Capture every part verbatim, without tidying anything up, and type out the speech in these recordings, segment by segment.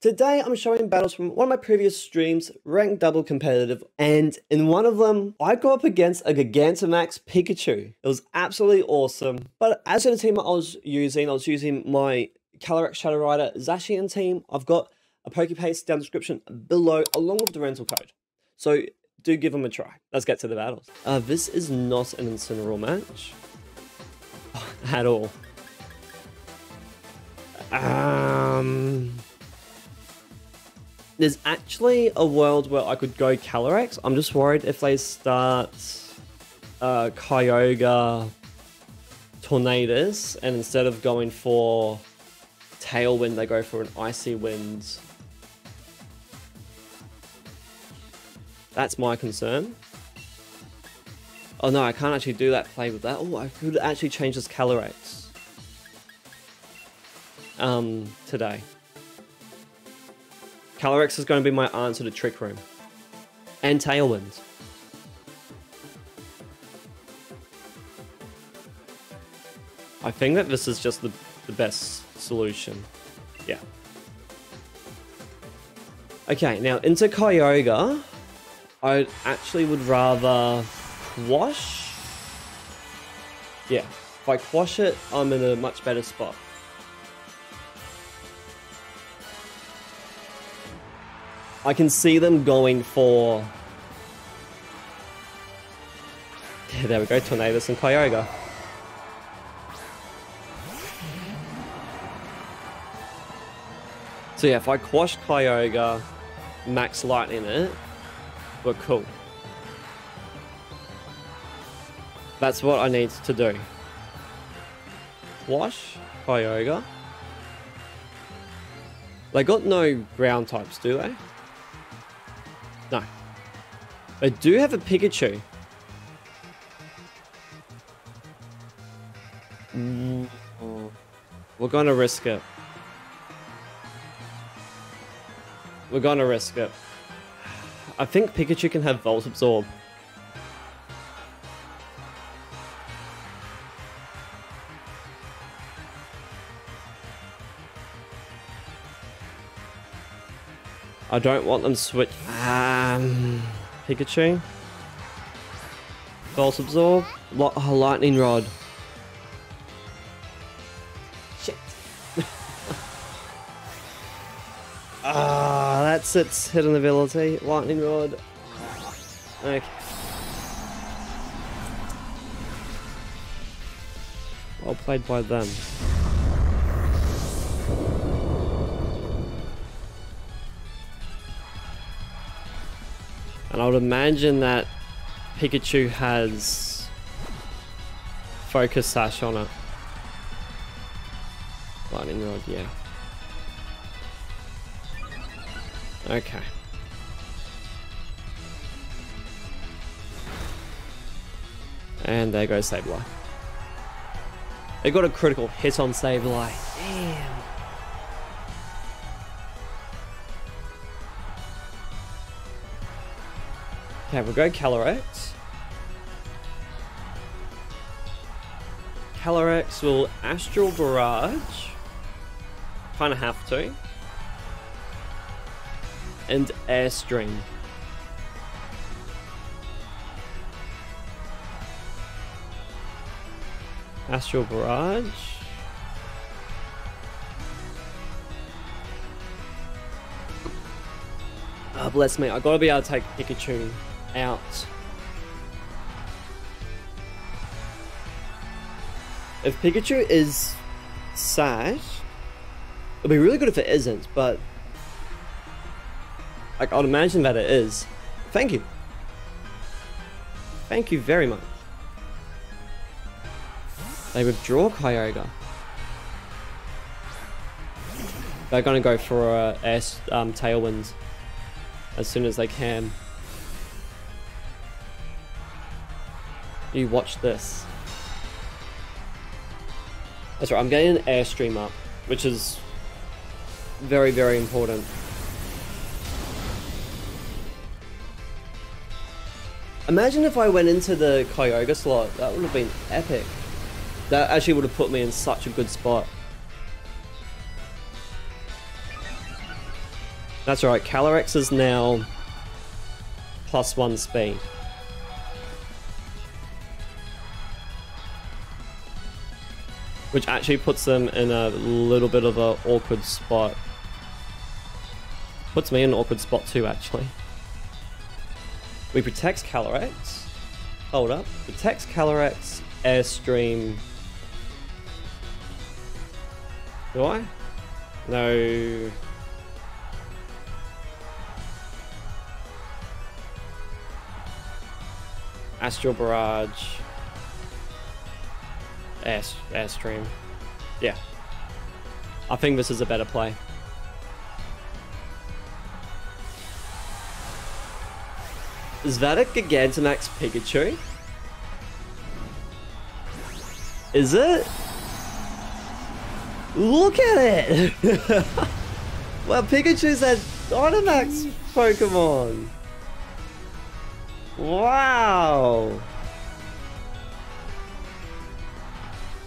Today I'm showing battles from one of my previous streams, ranked double competitive, and in one of them, I go up against a Gigantamax Pikachu. It was absolutely awesome, but as for the team I was using, I was using my Calyrex Shadow Rider Zacian team. I've got a Poképaste down the description below, along with the rental code, so do give them a try. Let's get to the battles. Uh, this is not an Incineroar match. At all. Um... There's actually a world where I could go Calyrex. I'm just worried if they start uh, Kyogre, Tornadus, and instead of going for Tailwind, they go for an Icy Wind. That's my concern. Oh no, I can't actually do that play with that. Oh, I could actually change this Calyrex um, today. Calyrex is going to be my answer to Trick Room. And Tailwind. I think that this is just the, the best solution. Yeah. Okay, now into Kyogre. I actually would rather quash. Yeah, if I quash it, I'm in a much better spot. I can see them going for... Yeah, there we go, Tornadus and Kyogre. So yeah, if I quash Kyogre, max light in it, we're cool. That's what I need to do. Quash Kyogre. They got no ground types, do they? No. They do have a Pikachu. Mm-hmm. We're gonna risk it. We're gonna risk it. I think Pikachu can have Volt Absorb. I don't want them switch. Um, Pikachu. Volt Absorb. What? Oh, Lightning Rod. Shit. Ah, oh, that's its hidden ability. Lightning Rod. Okay. Well played by them. And I would imagine that Pikachu has Focus Sash on it. Lightning Rod, yeah. Okay. And there goes Sableye. They got a critical hit on Sableye. Damn. Okay, we'll go Calyrex. Calyrex will Astral Barrage. Kind of have to. And Airstream. Astral Barrage. Oh, bless me. I gotta be able to take Pikachu out. If Pikachu is sad, it'd be really good if it isn't, but like I'd imagine that it is. Thank you. Thank you very much. They withdraw Kyogre. They're gonna go for uh, air um, Tailwind as soon as they can. You watch this. That's right, I'm getting an Airstream up, which is very, very important. Imagine if I went into the Kyogre slot, that would have been epic. That actually would have put me in such a good spot. That's right, Calyrex is now plus one speed. Which actually puts them in a little bit of an awkward spot. Puts me in an awkward spot too, actually. We protect Calyrex. Hold up. Protects Calyrex, Airstream. Do I? No. Astral Barrage. Air, Airstream. Yeah. I think this is a better play. Is that a Gigantamax Pikachu? Is it? Look at it! Wow, Pikachu's a Dynamax Pokemon! Wow!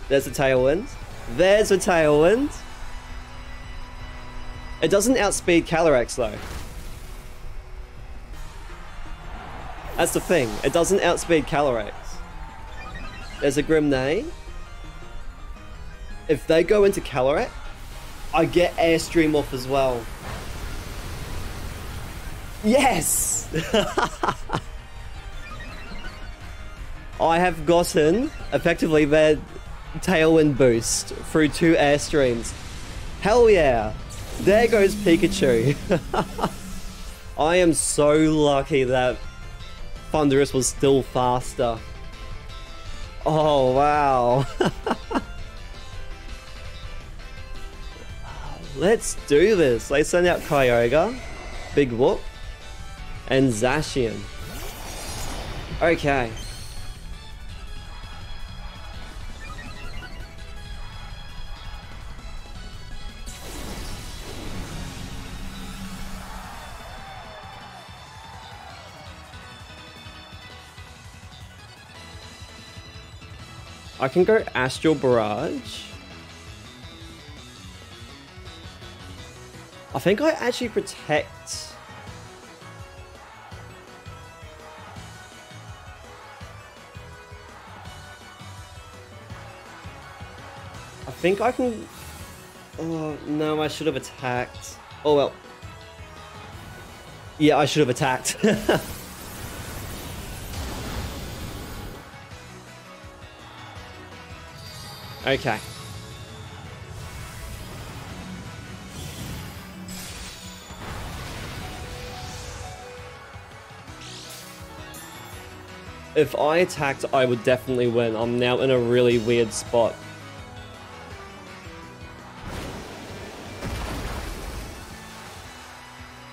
There's a Tailwind. There's a Tailwind! It doesn't outspeed Calyrex though. That's the thing, it doesn't outspeed Calyrex. There's a Grimnay. If they go into Calyrex, I get Airstream off as well. Yes! I have gotten, effectively, their Tailwind boost through two Airstreams. Hell yeah! There goes Pikachu. I am so lucky that Thundurus was still faster. Oh, wow. Let's do this. They send out Kyogre, Big Whoop, and Zacian. Okay. I can go Astral Barrage. I think I actually protect. I think I can. Oh, no, I should have attacked. Oh, well. Yeah, I should have attacked. Okay. If I attacked, I would definitely win. I'm now in a really weird spot.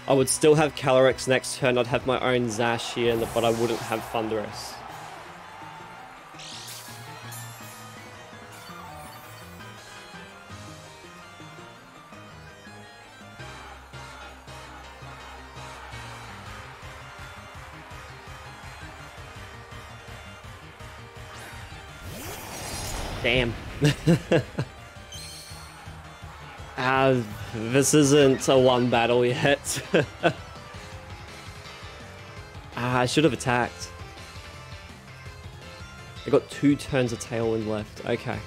I would still have Calyrex next turn. I'd have my own Zacian, but I wouldn't have Thundurus. Damn. uh, this isn't a one battle yet. uh, I should have attacked. I got two turns of Tailwind left. Okay.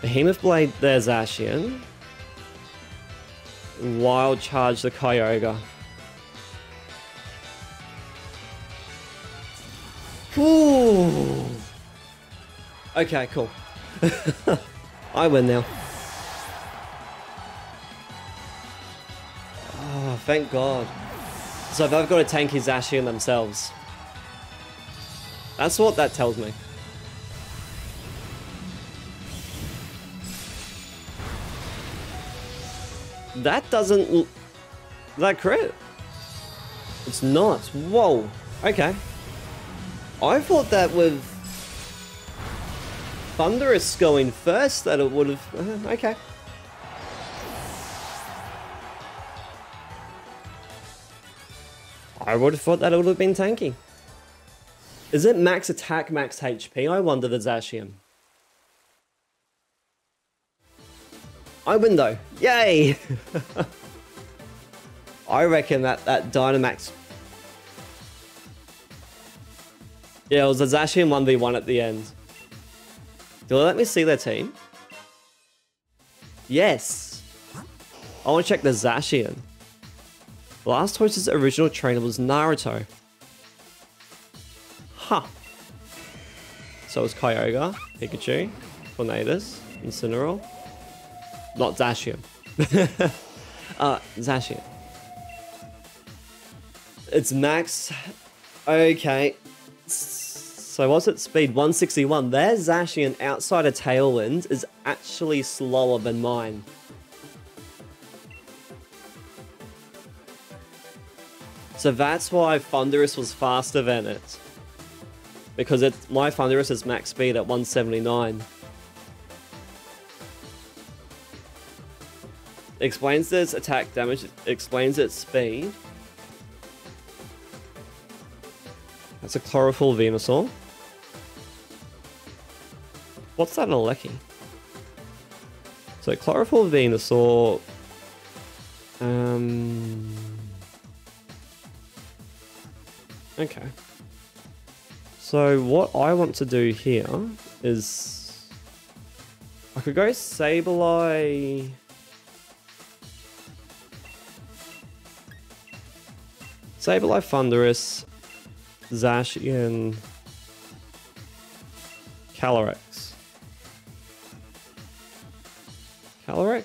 Behemoth Blade, there's Zacian. Wild Charge the Kyogre. Ooh. Okay, cool. I win now. Oh, thank God. So they've got a tanky Zacian themselves. That's what that tells me. That doesn't... Is that crit? It's not. Whoa. Okay. I thought that with Thundurus going first that it would have... Uh, okay. I would have thought that it would have been tanky. Is it max attack, max H P? I wonder the Zacian. I win though. Yay! I reckon that that Dynamax... Yeah, it was a Zacian one v one at the end. Do they let me see their team? Yes! I want to check the Zacian. Blastoise's original trainer was Naruto. Huh. So it was Kyogre, Pikachu, Tornadus, Incineroar. Not Zacian. uh, Zacian. It's max. Okay. So what's it? Speed one sixty-one. Their Zacian outside of Tailwind is actually slower than mine. So that's why Thundurus was faster than it. Because it's, my Thundurus is max speed at one seventy-nine. Explains this attack damage, explains its speed. That's a Chlorophyll Venusaur. What's that in a Lecky? So Chlorophyll Venusaur... Um... Okay. So what I want to do here is... I could go Sableye... Sableye, Thundurus, Zacian, Calyrex. Calyrex?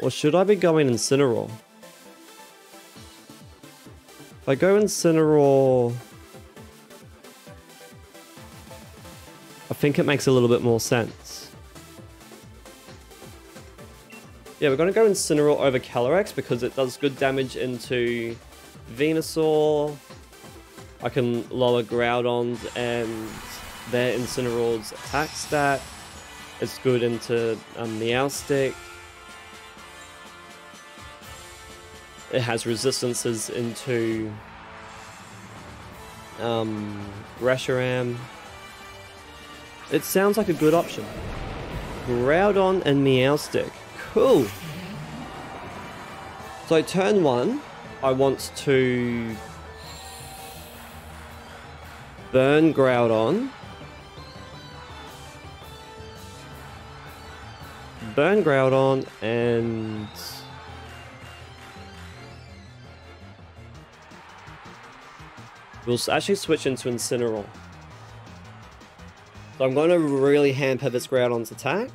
Or should I be going Incineroar? If I go Incineroar... I think it makes a little bit more sense. Yeah, we're going to go Incineroar over Calyrex because it does good damage into Venusaur. I can lower Groudon's and their Incineroar's attack stat. It's good into um, Meowstic. It has resistances into um, Reshiram. It sounds like a good option. Groudon and Meowstic. Cool. So turn one, I want to burn Groudon. Burn Groudon and we'll actually switch into Incineroar. So I'm going to really hamper this Groudon's attack.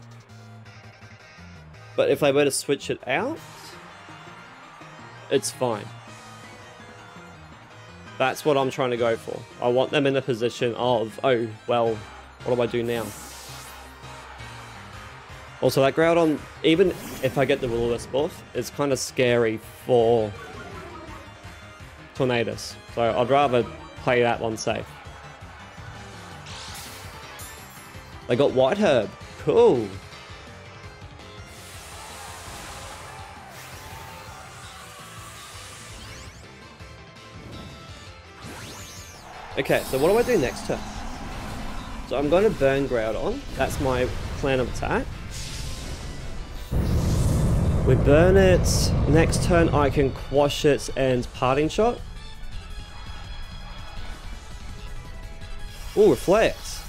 But if I were to switch it out, it's fine. That's what I'm trying to go for. I want them in a position of, oh, well, what do I do now? Also, that Groudon, even if I get the Will-O-Wisp off, it's kind of scary for Tornadus. So I'd rather play that one safe. They got White Herb. Cool. Okay, so what do I do next turn? So I'm going to burn Groudon. That's my plan of attack. We burn it. Next turn I can quash it and Parting Shot. Ooh, Reflect.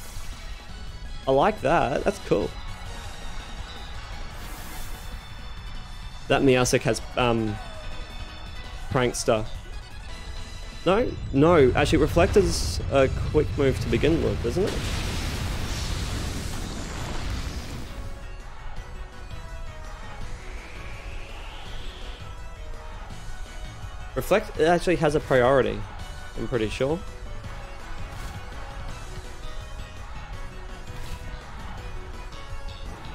I like that. That's cool. That Meowstic has um, Prankster. No, no, actually Reflect is a quick move to begin with, isn't it? Reflect actually has a priority, I'm pretty sure.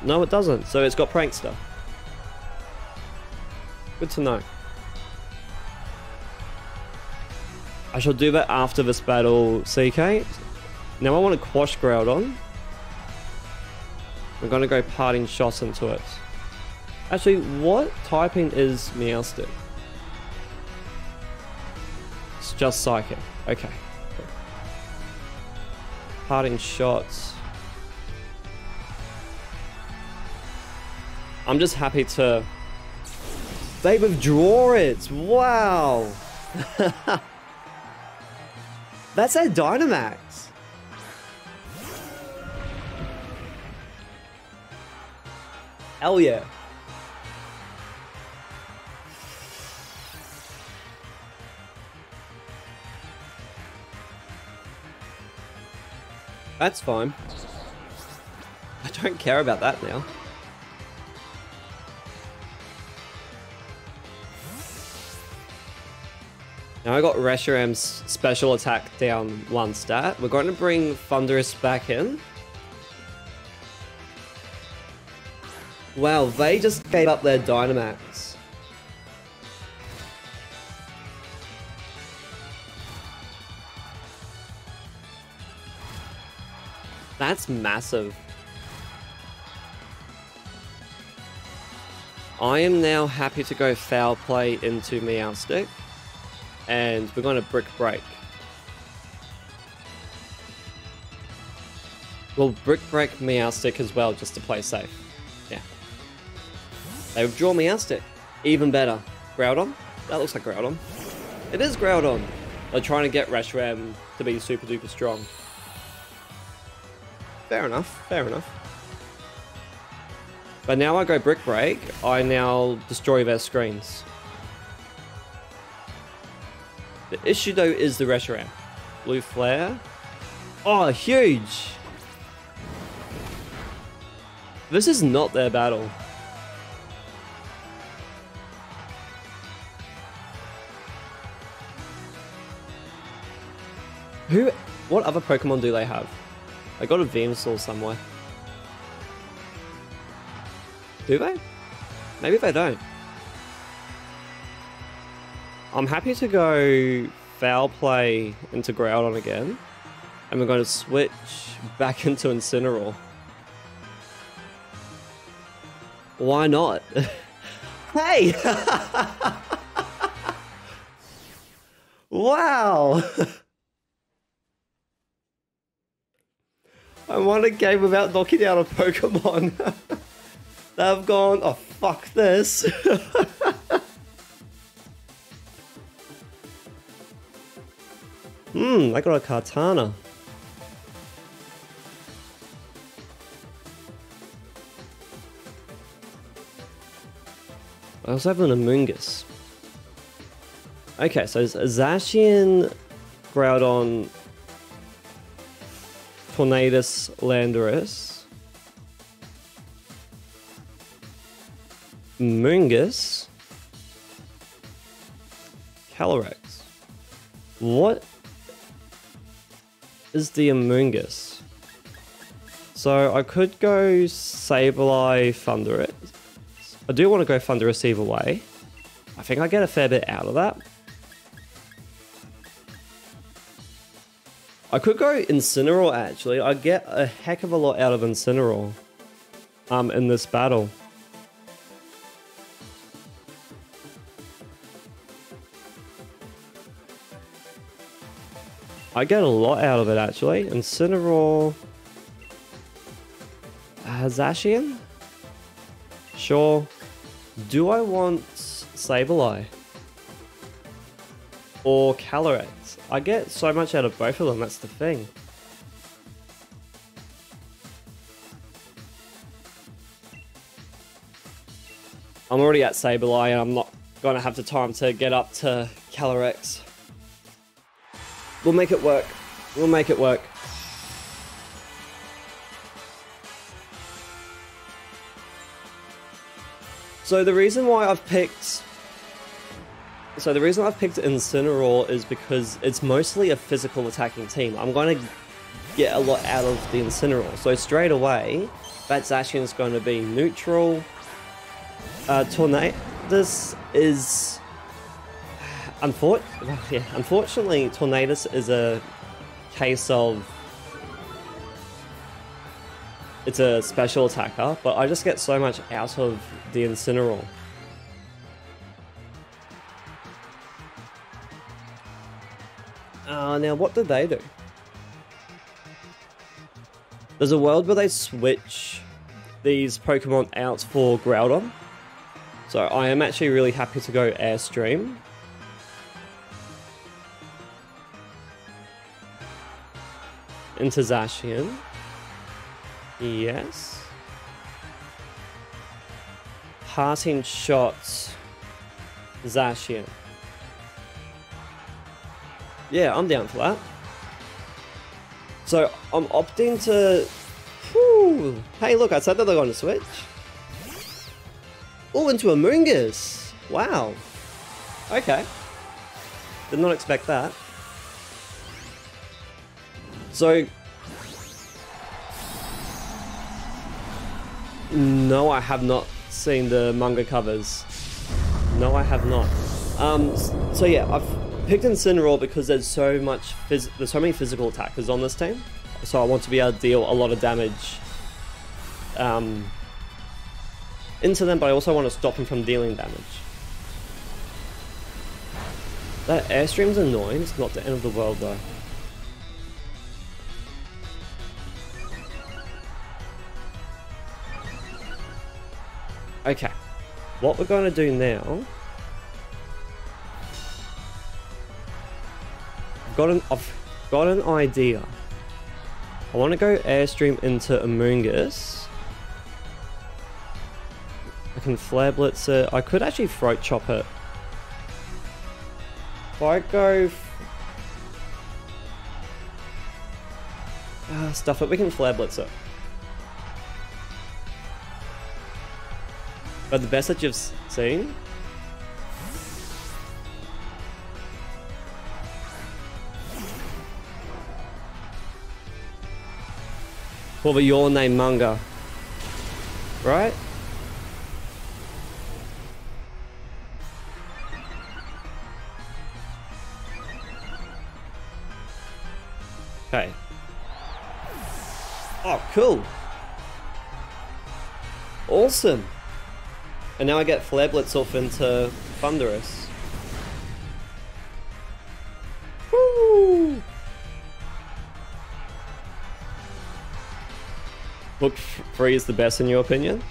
No, it doesn't, so it's got Prankster. Good to know. I shall do that after this battle, C K. Now I want to quash Groudon. I'm going to go Parting Shots into it. Actually, what typing is Meowstic? It's just Psychic. Okay. Parting Shots. I'm just happy to... They withdraw it! Wow! That's their Dynamax! Hell yeah! That's fine. I don't care about that now. Now I got Reshiram's special attack down one stat. We're going to bring Thundurus back in. Wow, they just gave up their Dynamax. That's massive. I am now happy to go Foul Play into Meowstic. And we're going to Brick Break. We'll Brick Break Meowstic as well, just to play safe. Yeah. They withdraw Meowstic. Even better. Groudon? That looks like Groudon. It is Groudon. They're trying to get Reshiram to be super duper strong. Fair enough, fair enough. But now I go Brick Break, I now destroy their screens. The issue though is the Reshiram. Blue Flare. Oh, huge! This is not their battle. Who, what other Pokemon do they have? I got a Venusaur somewhere. Do they? Maybe they don't. I'm happy to go Foul Play into Groudon again. And we're going to switch back into Incineroar. Why not? Hey! Wow! I won a game without knocking out a Pokemon. They've gone, oh fuck this. Hmm, I got a Kartana. I also have an Amoongus. Okay, so Zacian, Groudon, Tornadus, Landorus, Mungus, Calyrex. What is the Mungus? So I could go Sableye, Thundurus. I do want to go Thundurus either way. I think I get a fair bit out of that. I could go Incineroar, actually. I get a heck of a lot out of Incineroar um, in this battle. I get a lot out of it, actually. Incineroar... Uh, Zacian? Sure. Do I want Sableye? Or Calyrex? I get so much out of both of them, that's the thing. I'm already at Sableye and I'm not going to have the time to get up to Calyrex. We'll make it work. We'll make it work. So the reason why I've picked... So the reason I've picked Incineroar is because it's mostly a physical attacking team. I'm going to get a lot out of the Incineroar. So straight away, that Zacian's going to be neutral. Uh, Tornadus is... Unfor well, yeah. Unfortunately, Tornadus is a case of... It's a special attacker, but I just get so much out of the Incineroar. Uh, now, what do they do? There's a world where they switch these Pokemon out for Groudon. So I am actually really happy to go Airstream. Into Zacian. Yes. Parting Shot. Zacian. Yeah, I'm down for that. So I'm opting to... Whew. Hey, look, I said that they're going to switch. Oh, into a Moongus. Wow. Okay. Did not expect that. So... No, I have not seen the manga covers. No, I have not. Um, so yeah, I've picked Incineroar because there's so much phys there's so many physical attackers on this team. So I want to be able to deal a lot of damage um, into them, but I also want to stop them from dealing damage. That Airstream's annoying. It's not the end of the world though. Okay, what we're going to do now, I've got an, I've got an idea. I want to go Airstream into a Moongus. I can Flare Blitz it. I could actually Throat Chop it. If I go... Ah, stuff it, we can Flare Blitz it. But the best that you've seen? What about your name, manga? Right? Okay. Oh, cool. Awesome. And now I get Flare Blitz off into Thundurus. Woo! Book three is the best in your opinion?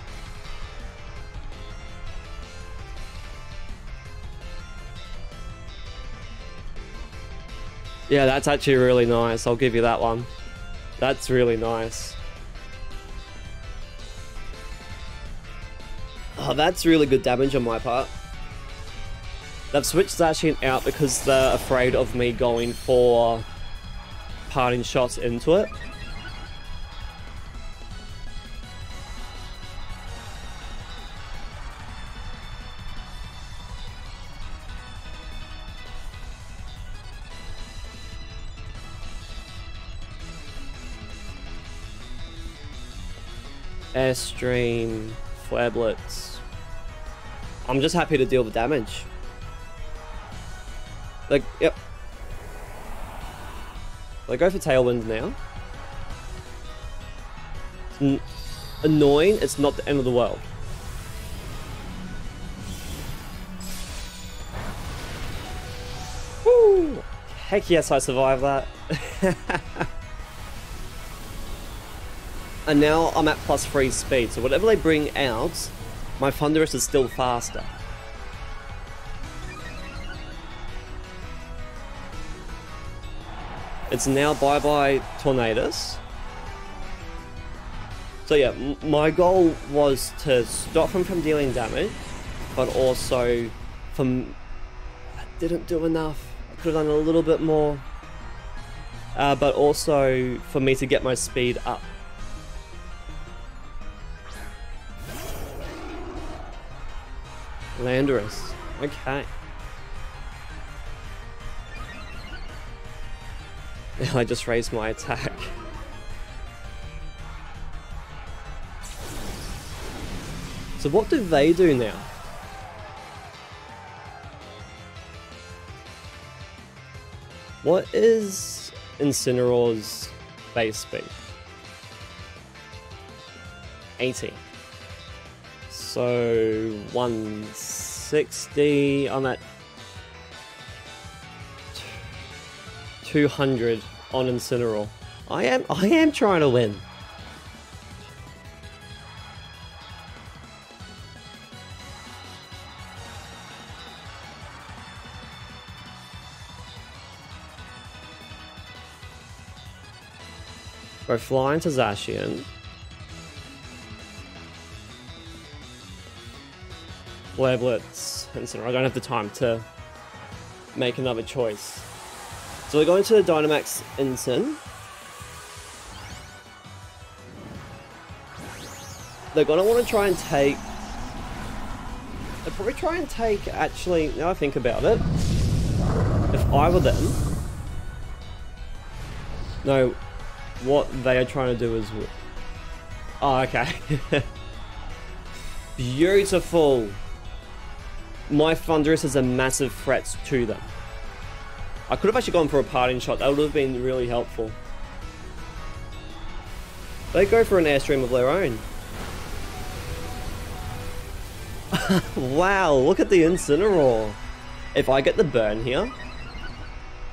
Yeah, that's actually really nice. I'll give you that one. That's really nice. Oh, that's really good damage on my part. They've switched Zacian out because they're afraid of me going for parting shots into it. Airstream, Flare Blitz. I'm just happy to deal the damage. Like, yep. They go for Tailwind now. It's annoying, it's not the end of the world. Woo! Heck yes, I survived that. And now I'm at plus three speed, so whatever they bring out, my Thundurus is still faster. It's now bye-bye Tornadus. So yeah, m my goal was to stop him from dealing damage, but also from... I didn't do enough. I could have done a little bit more. Uh, but also for me to get my speed up. Landorus. Okay. I just raised my attack. So what do they do now? What is Incineroar's base speed? eighty. So one sixty, I'm at two hundred on Incineroar. I am I am trying to win. Go flying to Zacian. Flare Blitz. Incineroar. I don't have the time to make another choice. So we're going to the Dynamax Incin. They're going to want to try and take... They'll probably try and take, actually, now I think about it, if I were them, no, what they are trying to do is... Oh, okay. Beautiful. My Thundurus is a massive threat to them. I could have actually gone for a parting shot. That would have been really helpful. They go for an Airstream of their own. Wow, look at the Incineroar. If I get the burn here,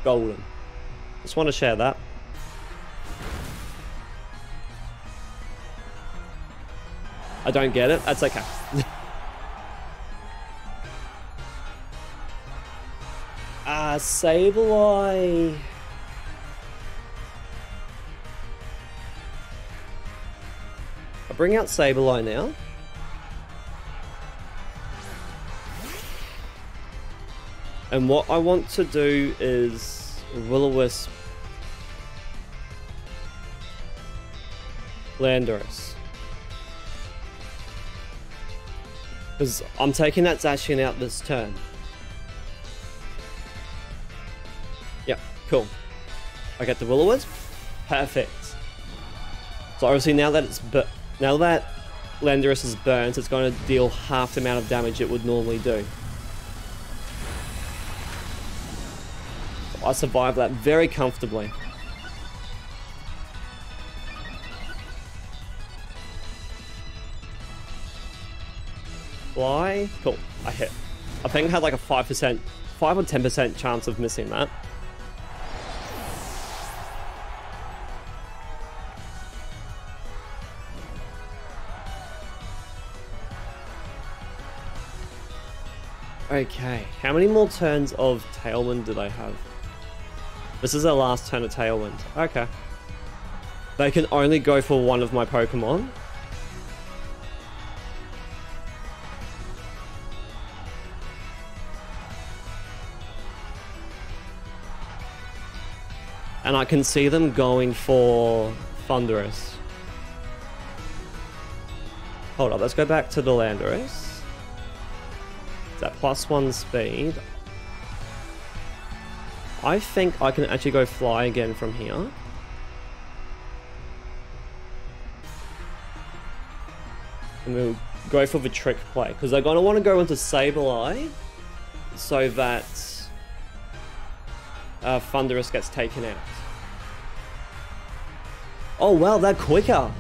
golden. Just want to share that. I don't get it. That's okay. Ah, Sableye. I bring out Sableye now. And what I want to do is Will-O-Wisp Landorus. Because I'm taking that Zacian out this turn. Yep, cool. I get the Will-O-Wisp. Perfect. So obviously now that it's bu now that Landorus is burnt, it's going to deal half the amount of damage it would normally do. I survived that very comfortably. Fly. Cool. I hit. I think I had like a five percent, five or ten percent chance of missing that. Okay. How many more turns of Tailwind do they have? This is their last turn of Tailwind. Okay. They can only go for one of my Pokemon. And I can see them going for Thundurus. Hold up, let's go back to the Landorus. Is that plus one speed? I think I can actually go fly again from here. And we'll go for the trick play, because they're going to want to go into Sableye so that uh, Thundurus gets taken out. Oh wow, they're quicker!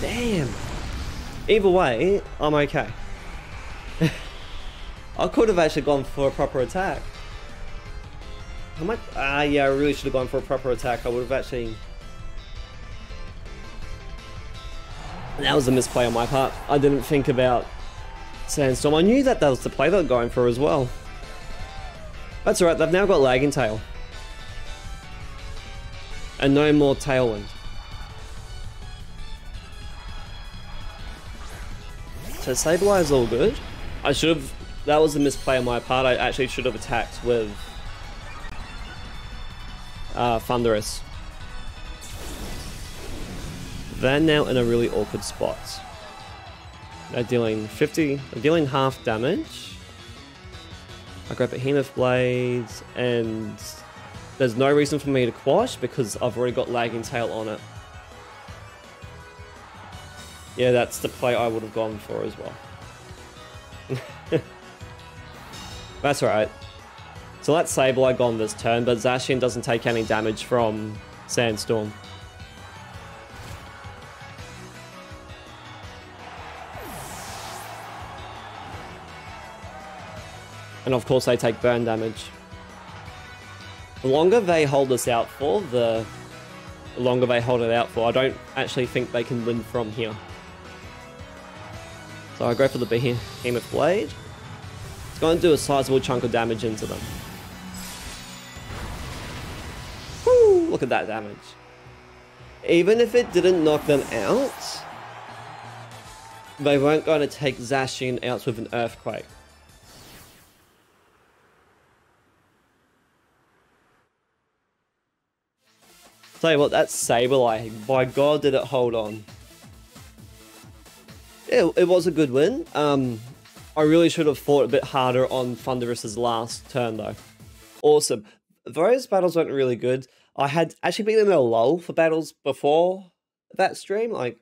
Damn! Either way, I'm okay. I could have actually gone for a proper attack. How much? Ah, yeah, I really should have gone for a proper attack. I would have actually... That was a misplay on my part. I didn't think about Sandstorm. I knew that that was the play they were going for as well. That's alright, they've now got Lagging Tail. And no more Tailwind. So Sableye is all good. I should have... That was a misplay on my part. I actually should have attacked with uh, Thundurus. They're now in a really awkward spot. They're dealing fifty, they're dealing half damage. I grab Behemoth Blade, and there's no reason for me to quash because I've already got Lagging Tail on it. Yeah, that's the play I would have gone for as well. That's alright. So that's Sableye gone this turn, but Zacian doesn't take any damage from Sandstorm. And of course they take burn damage. The longer they hold this out for, the longer they hold it out for. I don't actually think they can win from here. So I go for the Behemoth Blade. Going to do a sizable chunk of damage into them. look at that damage. Even if it didn't knock them out, they weren't going to take Zacian out with an Earthquake. Tell you what, that Sableye, by God did it hold on. Yeah, it was a good win. Um, I really should have fought a bit harder on Thundurus's last turn though. Awesome. Those battles went really good. I had actually been in a lull for battles before that stream. Like,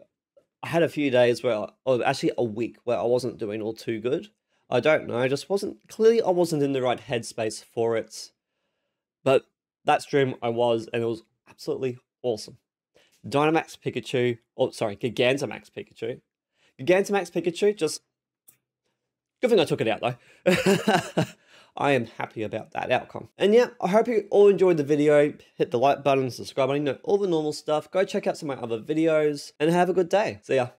I had a few days where, or actually a week where I wasn't doing all too good. I don't know, I just wasn't, clearly I wasn't in the right headspace for it. But that stream I was, and it was absolutely awesome. Dynamax Pikachu, oh sorry, Gigantamax Pikachu. Gigantamax Pikachu, just... Good thing I took it out though. I am happy about that outcome. And yeah, I hope you all enjoyed the video. Hit the like button, subscribe button, you know, all the normal stuff. Go check out some of my other videos and have a good day. See ya.